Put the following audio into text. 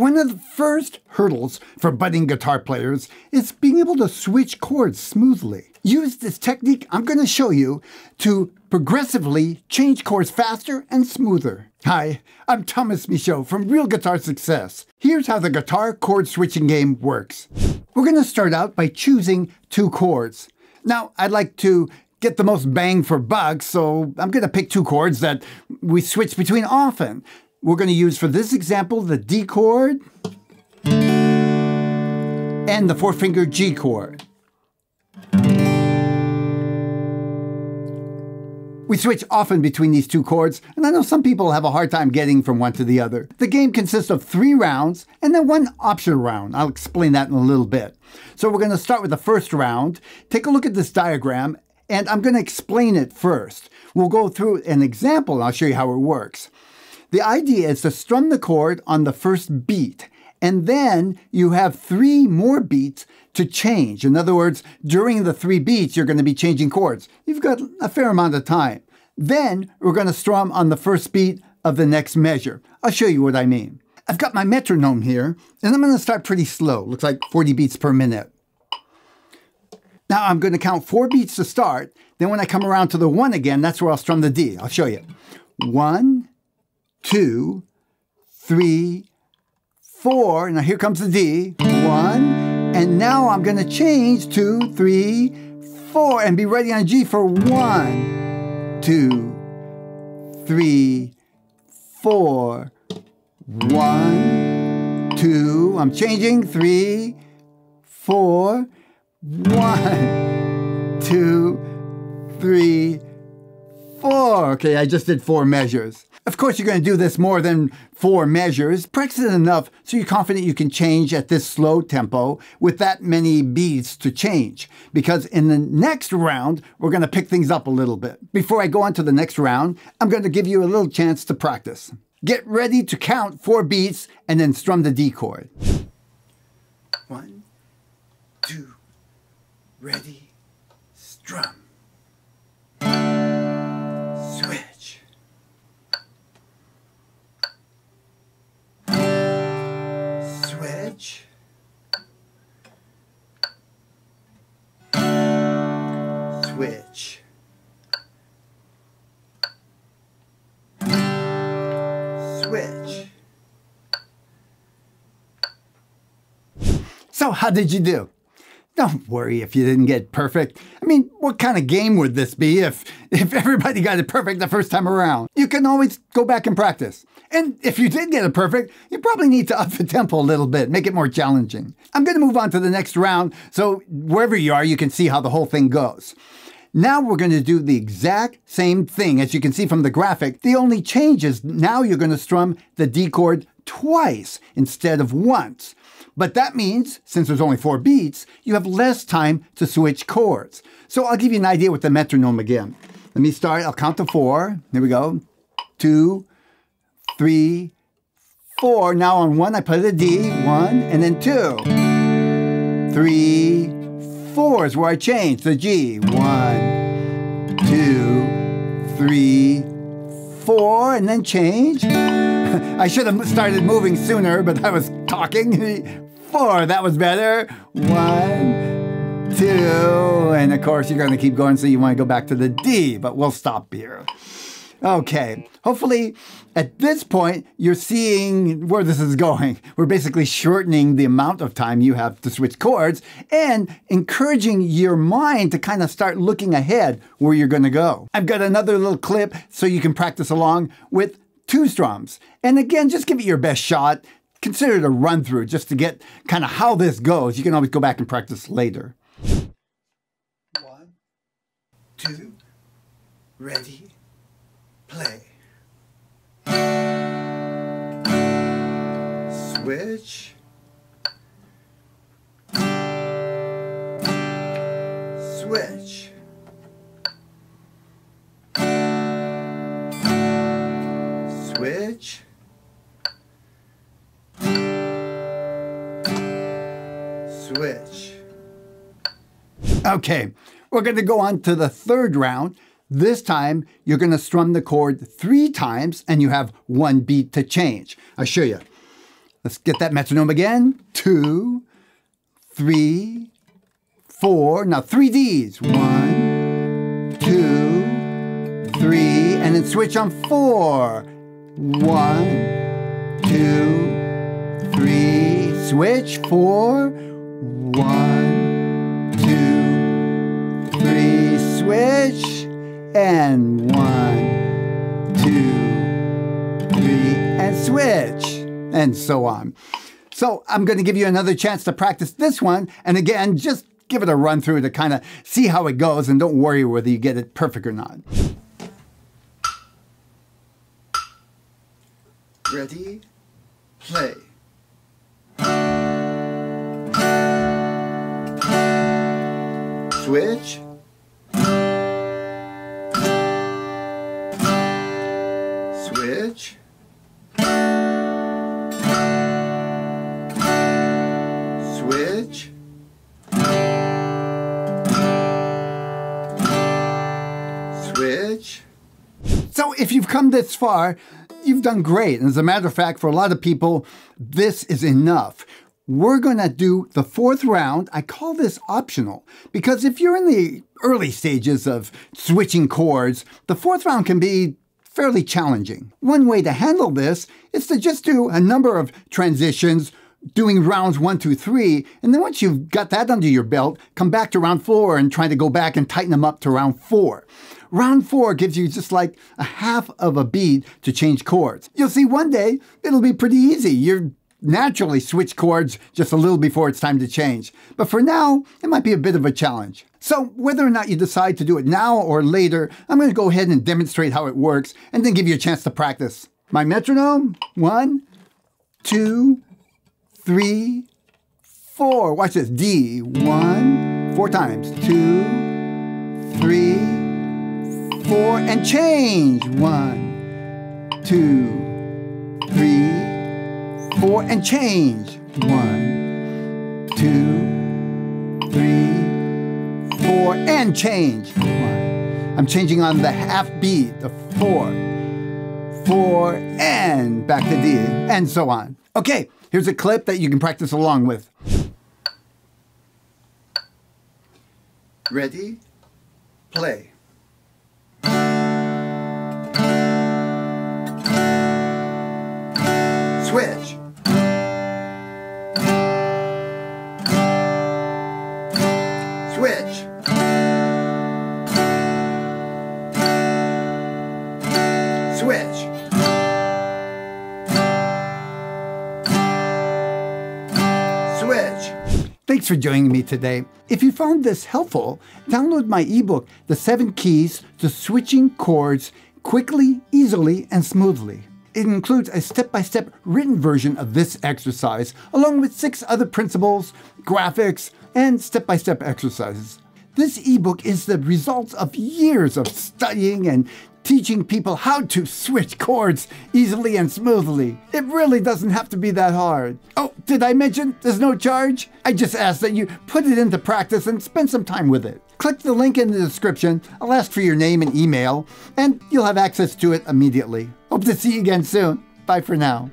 One of the first hurdles for budding guitar players is being able to switch chords smoothly. Use this technique I'm going to show you to progressively change chords faster and smoother. Hi, I'm Thomas Michaud from Real Guitar Success. Here's how the guitar chord switching game works. We're going to start out by choosing two chords. Now, I'd like to get the most bang for buck, so I'm going to pick two chords that we switch between often. We're going to use, for this example, the D chord and the four-finger G chord. We switch often between these two chords, and I know some people have a hard time getting from one to the other. The game consists of 3 rounds and then 1 optional round. I'll explain that in a little bit. So we're going to start with the first round. Take a look at this diagram, and I'm going to explain it first. We'll go through an example, and I'll show you how it works. The idea is to strum the chord on the first beat, and then you have 3 more beats to change. In other words, during the 3 beats, you're going to be changing chords. You've got a fair amount of time. Then we're going to strum on the first beat of the next measure. I'll show you what I mean. I've got my metronome here, and I'm going to start pretty slow. Looks like 40 beats per minute. Now I'm going to count 4 beats to start. Then when I come around to the 1 again, that's where I'll strum the D. I'll show you. 1, 2, 3, 4, now here comes the D, 1, and now I'm going to change 2, 3, 4, and be ready on G for 1, 2, 3, 4, 1, 2, I'm changing, 3, 4, 1, 2, 3, 4. Okay, I just did 4 measures. Of course, you're going to do this more than 4 measures. Practice it enough so you're confident you can change at this slow tempo with that many beats to change. Because in the next round, we're going to pick things up a little bit. Before I go on to the next round, I'm going to give you a little chance to practice. Get ready to count 4 beats and then strum the D chord. 1, 2, ready, strum. Switch. Switch. So how did you do? Don't worry if you didn't get perfect. I mean, what kind of game would this be if everybody got it perfect the first time around? You can always go back and practice. And if you did get it perfect, you probably need to up the tempo a little bit, make it more challenging. I'm going to move on to the next round, so wherever you are, you can see how the whole thing goes. Now we're going to do the exact same thing, as you can see from the graphic. The only change is now you're going to strum the D chord twice instead of once. But that means, since there's only 4 beats, you have less time to switch chords. So I'll give you an idea with the metronome again. Let me start, I'll count to 4. Here we go. 2, 3, 4. Now on 1, I play the D, 1, and then 2, 3, 4 is where I change the G. 1, 2, 3, 4, and then change. I should have started moving sooner, but I was talking. 4, that was better. 1, 2, and of course you're going to keep going, so you want to go back to the D, but we'll stop here. Okay, hopefully at this point you're seeing where this is going. We're basically shortening the amount of time you have to switch chords and encouraging your mind to kind of start looking ahead where you're going to go. I've got another little clip so you can practice along with 2 strums. And again, just give it your best shot. Consider it a run through just to get kind of how this goes. You can always go back and practice later. 1, 2, ready. Play. Switch. Switch. Switch. Switch. Okay, we're going to go on to the third round. This time, you're going to strum the chord 3 times, and you have 1 beat to change. I'll show you. Let's get that metronome again. 2, 3, 4. Now 3 Ds. 1, 2, 3, and then switch on 4. 1, 2, 3. Switch 4. 1, 2, 3. Switch and 1, 2, 3, and switch, and so on. So I'm going to give you another chance to practice this one, and again, just give it a run through to kind of see how it goes, and don't worry whether you get it perfect or not. Ready, play. Switch. Switch. Switch. Switch. So if you've come this far, you've done great. And as a matter of fact, for a lot of people, this is enough. We're gonna do the fourth round. I call this optional, because if you're in the early stages of switching chords, the fourth round can be fairly challenging. One way to handle this is to just do a number of transitions, doing rounds 1, 2, 3, and then once you've got that under your belt, come back to round 4 and try to go back and tighten them up to round 4. Round 4 gives you just like a half of a beat to change chords. You'll see one day it'll be pretty easy. You're naturally switch chords just a little before it's time to change. But for now, it might be a bit of a challenge. So whether or not you decide to do it now or later, I'm going to go ahead and demonstrate how it works and then give you a chance to practice. My metronome, 1, 2, 3, 4. Watch this, D, 1, 4 times, 2, 3, 4, and change, 1, 2, 3, 4, and change. 1, 2, 3, 4, and change. 1. I'm changing on the half beat, the 4, 4, and back to D, and so on. Okay, here's a clip that you can practice along with. Ready, play. Switch. Switch. Switch. Switch. Thanks for joining me today. If you found this helpful, download my ebook, The 7 Keys to Switching Chords Quickly, Easily, and Smoothly. It includes a step-by-step written version of this exercise, along with 6 other principles, graphics, and step-by-step exercises. This ebook is the result of years of studying and teaching people how to switch chords easily and smoothly. It really doesn't have to be that hard. Oh, did I mention there's no charge? I just ask that you put it into practice and spend some time with it. Click the link in the description. I'll ask for your name and email, and you'll have access to it immediately. Hope to see you again soon. Bye for now.